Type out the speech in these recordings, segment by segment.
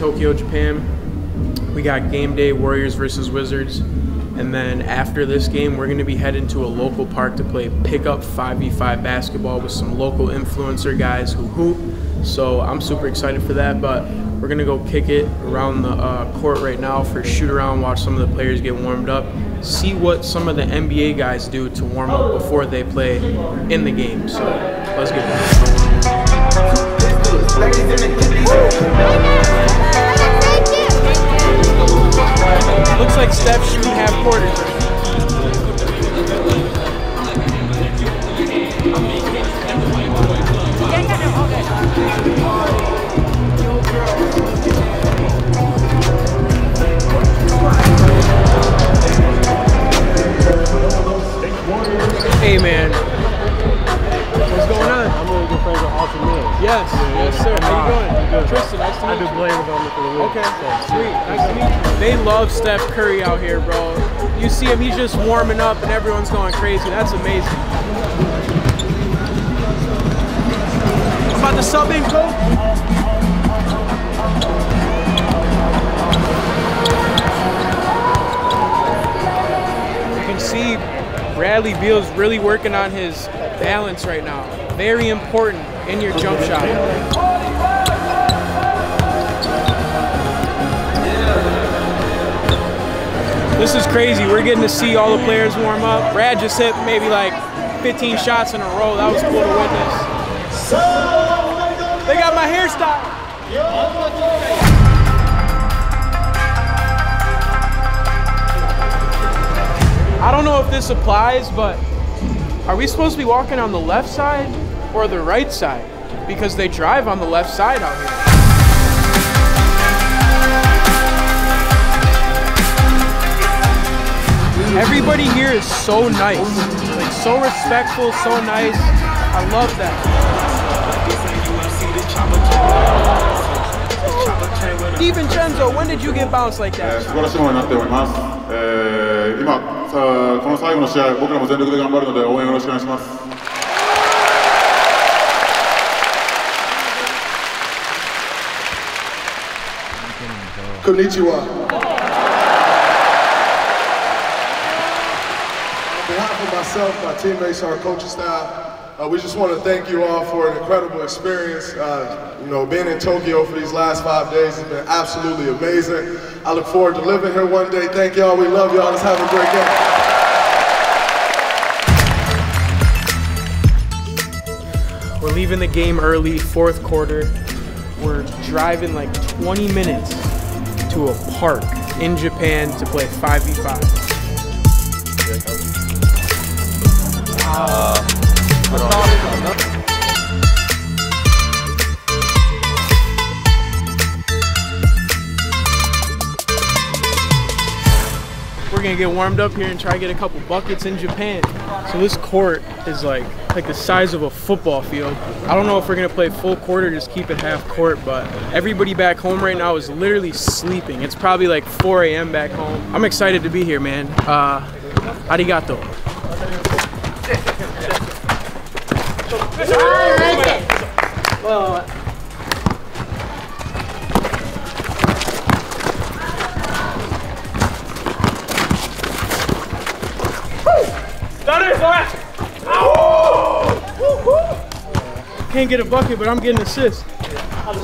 Tokyo, Japan. We got game day, Warriors versus Wizards. And then after this game, we're going to be heading to a local park to play pickup 5v5 basketball with some local influencer guys who hoop. So I'm super excited for that, but we're going to go kick it around the court right now for a shoot around, watch some of the players get warmed up, see what some of the NBA guys do to warm up before they play in the game. So let's get it. Looks like Steph's shooting half quarters. Hey man, what's going on? I'm really good friends with Austin Mills. Yes, yes sir. How you doing? I'm good. Tristan, nice to meet you. I do play with them for the week. Okay, so, sweet. Nice to meet you. They love Steph Curry out here, bro. You see him, he's just warming up and everyone's going crazy. That's amazing. I'm about to sub in, bro. See, Bradley Beal's really working on his balance right now. Very important in your jump shot. This is crazy. We're getting to see all the players warm up. Brad just hit maybe like 15 shots in a row. That was cool to witness. They got my hair stopped. I don't know if this applies, but are we supposed to be walking on the left side or the right side? Because they drive on the left side out here. Everybody here is so nice. Like, so respectful, so nice. I love that. Di Vincenzo, when did you get bounced like that? この最後の試合、僕らも全力で頑張るので応援よろしくお願いします。こんにちは。On behalf of myself, my teammates, our coaching staff, we just want to thank you all for an incredible experience. You know, being in Tokyo for these last 5 days has been absolutely amazing. I look forward to living here one day. Thank y'all. We love y'all. Let's have a great game. We're leaving the game early, fourth quarter. We're driving like 20 minutes to a park in Japan to play 5v5. We're gonna get warmed up here and try to get a couple buckets in Japan. So this court is like the size of a football field. I don't know if we're gonna play full court or just keep it half court, but everybody back home right now is literally sleeping. It's probably like 4 a.m. back home. I'm excited to be here, man. Arigato. Well, can't get a bucket, but I'm getting assists. Come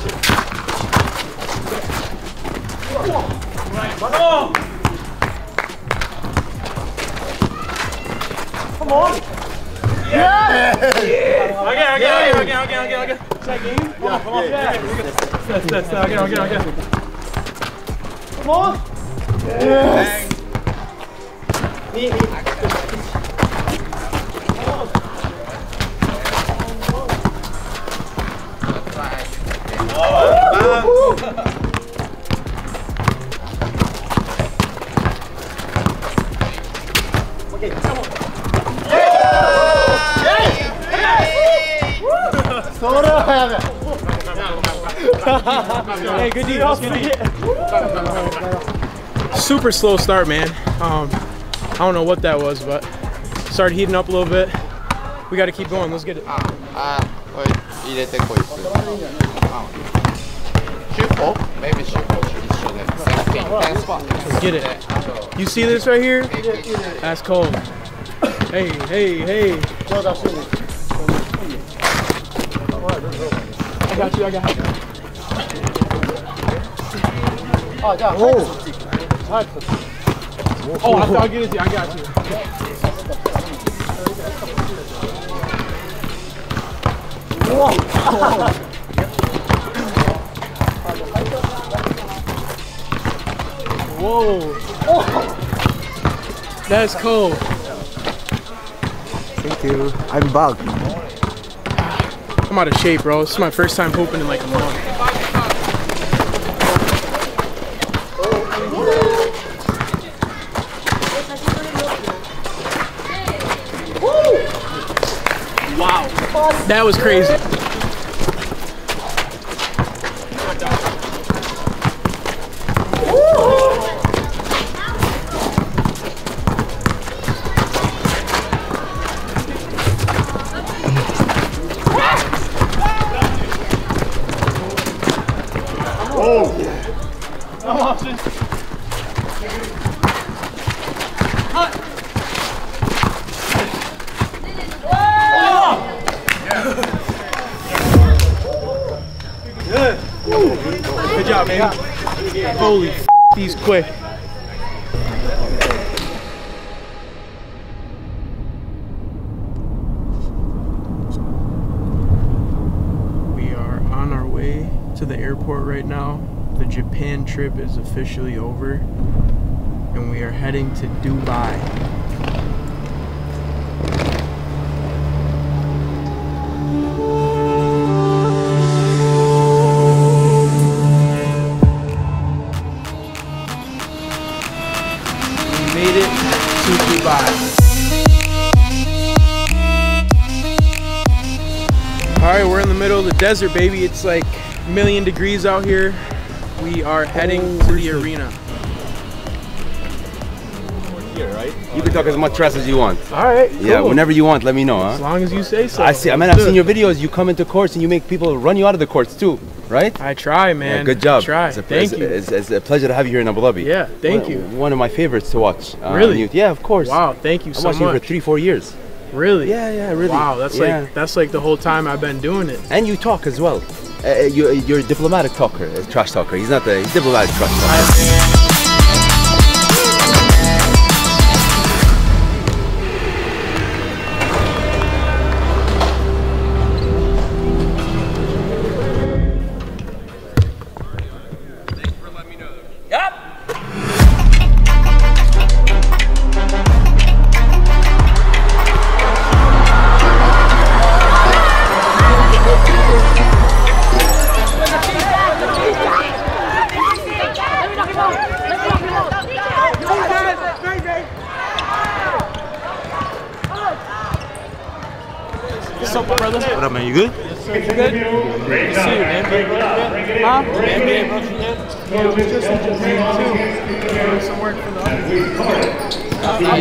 on! Yeah! Okay. Second. Come on. Yes. Okay. Come on! Yes! Hey, good deal. Super slow start, man. I don't know what that was, but started heating up a little bit. We got to keep going. Let's get it. Oh, maybe she should. Get it. You see this right here? That's cold. Hey, hey, hey. I got you, I got you. Oh, oh, I thought I'd get it to you. I got you. Whoa. Whoa! Oh. That's cold. Thank you. I'm bugged. I'm out of shape, bro. This is my first time pooping in like a month. Wow! That was crazy. Holy f***, he's quick. We are on our way to the airport right now. The Japan trip is officially over, and we are heading to Dubai. Alright, we're in the middle of the desert, baby. It's like a million degrees out here. We are heading to the arena. We're here, right? You can talk as much trash as you want. Alright, cool. Yeah, whenever you want, let me know. Huh? As long as you say so. I see. I mean, I've seen your videos. You come into courts and you make people run you out of the courts too, right? I try, man. Yeah, good job. I try. Thank you. It's a pleasure to have you here in Abu Dhabi. Yeah, thank you. One of my favorites to watch. Really? Yeah, of course. Wow, thank you so much. I've watched you for 3-4 years. Really? Yeah, yeah, really. Wow, that's like the whole time I've been doing it. And you talk as well. You're a diplomatic talker, a trash talker. He's not a diplomatic trash talker.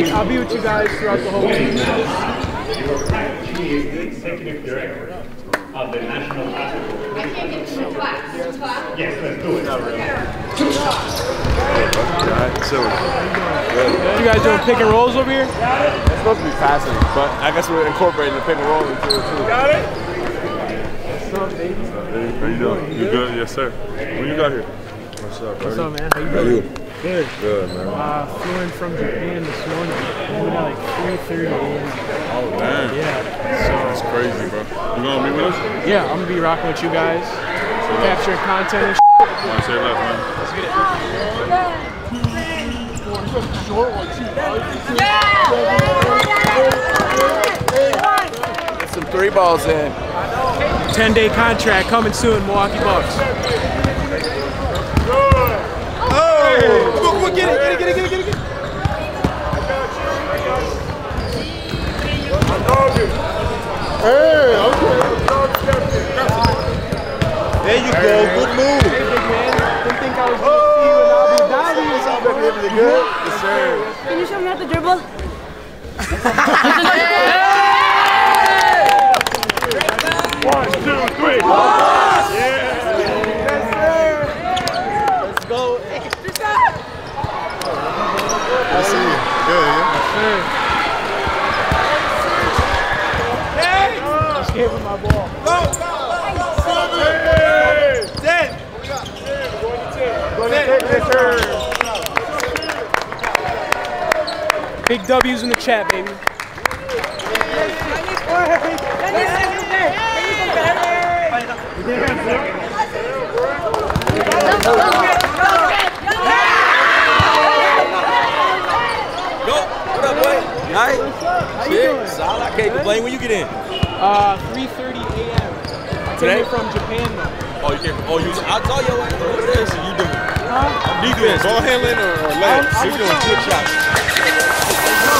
I'll be with you guys throughout the whole week. She is the executive director of the National Basketball. I can't get to the class. Yes, let's do it. Alright, so you guys doing pick and rolls over here? It's supposed to be passing, but I guess we're incorporating the pick and roll into it too. Got it? What's up, baby? Hey, how you doing? You good? Yes, sir. What you got here? What's up, buddy? What's up, man? How you doing? Good. Good, man. Flew in from Japan this morning. We went at like 3:30 a.m. Oh, man. Yeah. So that's crazy, bro. You gonna be with us? Yeah, I'm gonna be rocking with you guys. Capturing content and shit. Say left, man. Let's get it. Yeah. Get some 3 balls in. 10-day contract coming soon, Milwaukee Bucks. Get it. I got you. Hey, okay. There you go. Good move. Hey, big man. Didn't think I was going to see you in Abu Dhabi or something. Really good. Yes, sir. Can you show me how to dribble? Hey! 1, 2, 3. Yeah. Yes, sir. Just gave him my ball. Go. Big W's in the chat, baby. Alright? Shit, I can't complain. When you get in? 3:30 a.m. I came from Japan though. Oh, you came from, I saw your ass. What is you doing? Huh? Defense, ball handling or legs? You're doing good shots.